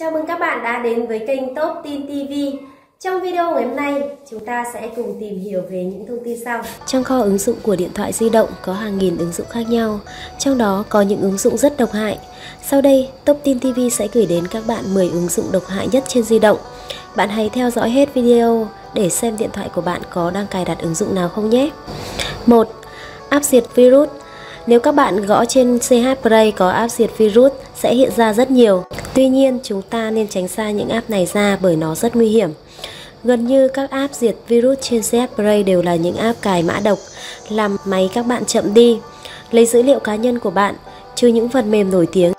Chào mừng các bạn đã đến với kênh Top Tin TV. Trong video ngày hôm nay, chúng ta sẽ cùng tìm hiểu về những thông tin sau. Trong kho ứng dụng của điện thoại di động có hàng nghìn ứng dụng khác nhau, trong đó có những ứng dụng rất độc hại. Sau đây, Top Tin TV sẽ gửi đến các bạn 10 ứng dụng độc hại nhất trên di động. Bạn hãy theo dõi hết video để xem điện thoại của bạn có đang cài đặt ứng dụng nào không nhé. 1. App diệt virus. Nếu các bạn gõ trên CH Play có app diệt virus sẽ hiện ra rất nhiều. Tuy nhiên, chúng ta nên tránh xa những app này ra bởi nó rất nguy hiểm. Gần như các app diệt virus trên CH Play đều là những app cài mã độc, làm máy các bạn chậm đi, lấy dữ liệu cá nhân của bạn, trừ những phần mềm nổi tiếng.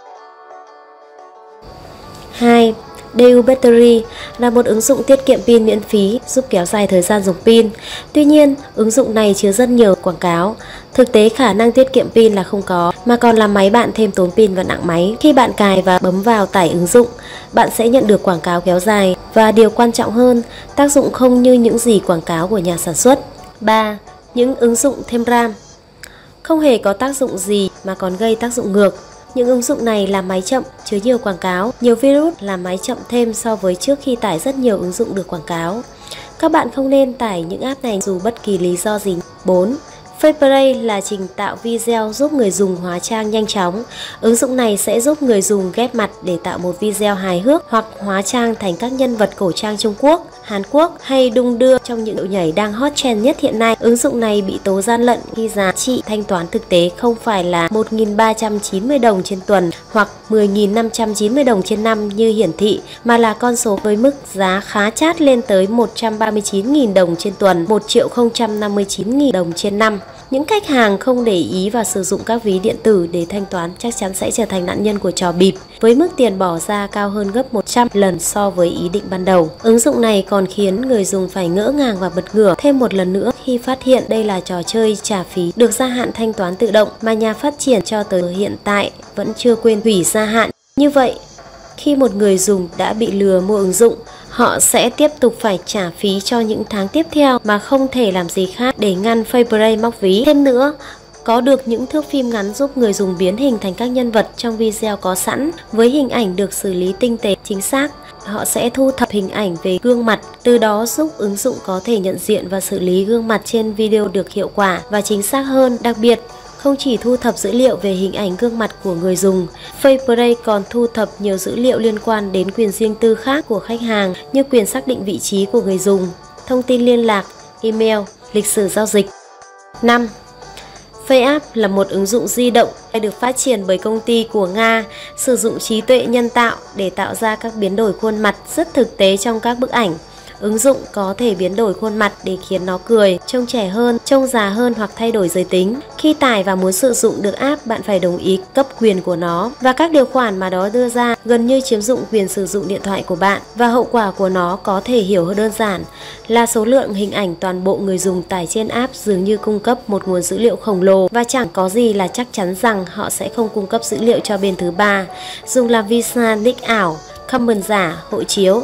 2. Deo Battery là một ứng dụng tiết kiệm pin miễn phí giúp kéo dài thời gian dùng pin. Tuy nhiên, ứng dụng này chứa rất nhiều quảng cáo. Thực tế khả năng tiết kiệm pin là không có, mà còn làm máy bạn thêm tốn pin và nặng máy. Khi bạn cài và bấm vào tải ứng dụng, bạn sẽ nhận được quảng cáo kéo dài. Và điều quan trọng hơn, tác dụng không như những gì quảng cáo của nhà sản xuất. 3. Những ứng dụng thêm RAM. Không hề có tác dụng gì mà còn gây tác dụng ngược. Những ứng dụng này làm máy chậm, chứa nhiều quảng cáo, nhiều virus làm máy chậm thêm so với trước khi tải rất nhiều ứng dụng được quảng cáo. Các bạn không nên tải những app này dù bất kỳ lý do gì. 4. FacePlay là trình tạo video giúp người dùng hóa trang nhanh chóng. Ứng dụng này sẽ giúp người dùng ghép mặt để tạo một video hài hước hoặc hóa trang thành các nhân vật cổ trang Trung Quốc, Hàn Quốc hay đung đưa trong những điệu nhảy đang hot trend nhất hiện nay. Ứng dụng này bị tố gian lận khi giá trị thanh toán thực tế không phải là 1.390 đồng trên tuần hoặc 10.590 đồng trên năm như hiển thị, mà là con số với mức giá khá chát lên tới 139.000 đồng trên tuần, 1.059.000 đồng trên năm. Những khách hàng không để ý và sử dụng các ví điện tử để thanh toán chắc chắn sẽ trở thành nạn nhân của trò bịp, với mức tiền bỏ ra cao hơn gấp 100 lần so với ý định ban đầu. Ứng dụng này còn khiến người dùng phải ngỡ ngàng và bật ngửa thêm một lần nữa khi phát hiện đây là trò chơi trả phí được gia hạn thanh toán tự động mà nhà phát triển cho tới hiện tại vẫn chưa quên hủy gia hạn. Như vậy, khi một người dùng đã bị lừa mua ứng dụng, họ sẽ tiếp tục phải trả phí cho những tháng tiếp theo mà không thể làm gì khác để ngăn FacePlay móc ví. Thêm nữa, có được những thước phim ngắn giúp người dùng biến hình thành các nhân vật trong video có sẵn. Với hình ảnh được xử lý tinh tế, chính xác, họ sẽ thu thập hình ảnh về gương mặt, từ đó giúp ứng dụng có thể nhận diện và xử lý gương mặt trên video được hiệu quả và chính xác hơn. Đặc biệt, không chỉ thu thập dữ liệu về hình ảnh gương mặt của người dùng, FacePlay còn thu thập nhiều dữ liệu liên quan đến quyền riêng tư khác của khách hàng như quyền xác định vị trí của người dùng, thông tin liên lạc, email, lịch sử giao dịch. 5. FaceApp là một ứng dụng di động được phát triển bởi công ty của Nga, sử dụng trí tuệ nhân tạo để tạo ra các biến đổi khuôn mặt rất thực tế trong các bức ảnh. Ứng dụng có thể biến đổi khuôn mặt để khiến nó cười, trông trẻ hơn, trông già hơn hoặc thay đổi giới tính. Khi tải và muốn sử dụng được app, bạn phải đồng ý cấp quyền của nó, và các điều khoản mà nó đưa ra gần như chiếm dụng quyền sử dụng điện thoại của bạn. Và hậu quả của nó có thể hiểu hơn đơn giản là số lượng hình ảnh toàn bộ người dùng tải trên app dường như cung cấp một nguồn dữ liệu khổng lồ, và chẳng có gì là chắc chắn rằng họ sẽ không cung cấp dữ liệu cho bên thứ ba, dùng làm visa, nick ảo, comment giả, hộ chiếu.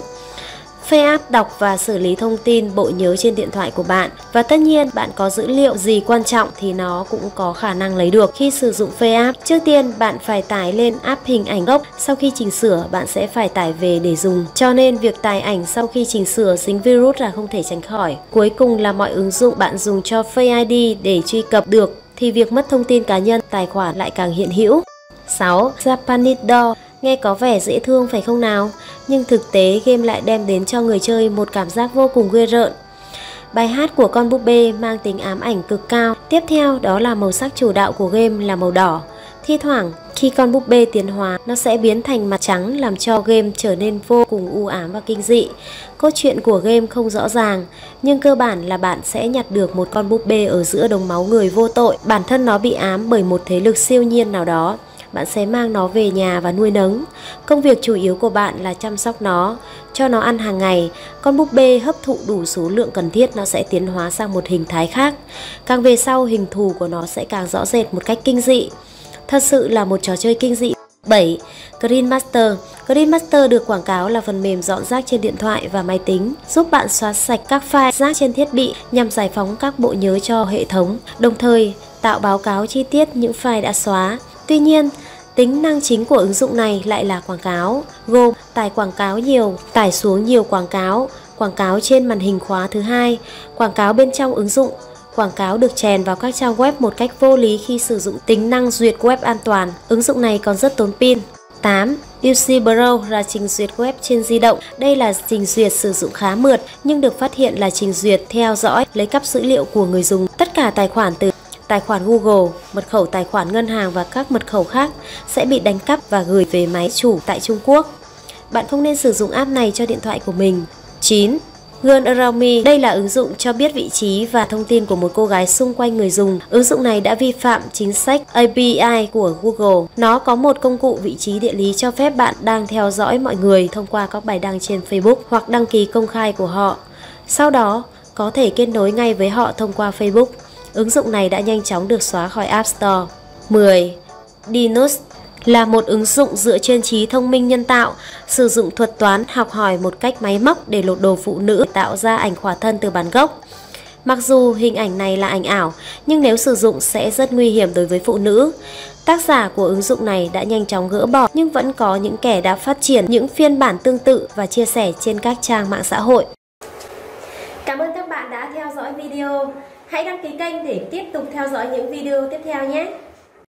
FaceApp đọc và xử lý thông tin bộ nhớ trên điện thoại của bạn, và tất nhiên bạn có dữ liệu gì quan trọng thì nó cũng có khả năng lấy được. Khi sử dụng FaceApp, trước tiên bạn phải tải lên app hình ảnh gốc, sau khi chỉnh sửa bạn sẽ phải tải về để dùng. Cho nên việc tải ảnh sau khi chỉnh sửa dính virus là không thể tránh khỏi. Cuối cùng là mọi ứng dụng bạn dùng cho Face ID để truy cập được thì việc mất thông tin cá nhân, tài khoản lại càng hiện hữu. 6. Japanito. Nghe có vẻ dễ thương phải không nào? Nhưng thực tế game lại đem đến cho người chơi một cảm giác vô cùng ghê rợn. Bài hát của con búp bê mang tính ám ảnh cực cao. Tiếp theo đó là màu sắc chủ đạo của game là màu đỏ. Thi thoảng khi con búp bê tiến hóa, nó sẽ biến thành mặt trắng làm cho game trở nên vô cùng u ám và kinh dị. Cốt truyện của game không rõ ràng, nhưng cơ bản là bạn sẽ nhặt được một con búp bê ở giữa đống máu người vô tội. Bản thân nó bị ám bởi một thế lực siêu nhiên nào đó. Bạn sẽ mang nó về nhà và nuôi nấng. Công việc chủ yếu của bạn là chăm sóc nó, cho nó ăn hàng ngày. Con búp bê hấp thụ đủ số lượng cần thiết, nó sẽ tiến hóa sang một hình thái khác. Càng về sau, hình thù của nó sẽ càng rõ rệt một cách kinh dị. Thật sự là một trò chơi kinh dị. 7. Green Master. Green Master được quảng cáo là phần mềm dọn rác trên điện thoại và máy tính, giúp bạn xóa sạch các file rác trên thiết bị nhằm giải phóng các bộ nhớ cho hệ thống, đồng thời tạo báo cáo chi tiết những file đã xóa. Tuy nhiên, Tính năng chính của ứng dụng này lại là quảng cáo, gồm tải quảng cáo nhiều, tải xuống nhiều quảng cáo trên màn hình khóa thứ hai, quảng cáo bên trong ứng dụng, quảng cáo được chèn vào các trang web một cách vô lý khi sử dụng tính năng duyệt web an toàn. Ứng dụng này còn rất tốn pin. 8. UC browser là trình duyệt web trên di động. Đây là trình duyệt sử dụng khá mượt nhưng được phát hiện là trình duyệt theo dõi, lấy cắp dữ liệu của người dùng. Tất cả tài khoản từ tài khoản Google, mật khẩu tài khoản ngân hàng và các mật khẩu khác sẽ bị đánh cắp và gửi về máy chủ tại Trung Quốc. Bạn không nên sử dụng app này cho điện thoại của mình. 9. Girl Around Me. Đây là ứng dụng cho biết vị trí và thông tin của một cô gái xung quanh người dùng. Ứng dụng này đã vi phạm chính sách API của Google. Nó có một công cụ vị trí địa lý cho phép bạn đang theo dõi mọi người thông qua các bài đăng trên Facebook hoặc đăng ký công khai của họ. Sau đó, có thể kết nối ngay với họ thông qua Facebook. Ứng dụng này đã nhanh chóng được xóa khỏi App Store. 10. Dinos là một ứng dụng dựa trên trí thông minh nhân tạo, sử dụng thuật toán học hỏi một cách máy móc để lột đồ phụ nữ, tạo ra ảnh khỏa thân từ bản gốc. Mặc dù hình ảnh này là ảnh ảo, nhưng nếu sử dụng sẽ rất nguy hiểm đối với phụ nữ. Tác giả của ứng dụng này đã nhanh chóng gỡ bỏ, nhưng vẫn có những kẻ đã phát triển những phiên bản tương tự và chia sẻ trên các trang mạng xã hội. Cảm ơn các bạn đã theo dõi video. Hãy đăng ký kênh để tiếp tục theo dõi những video tiếp theo nhé!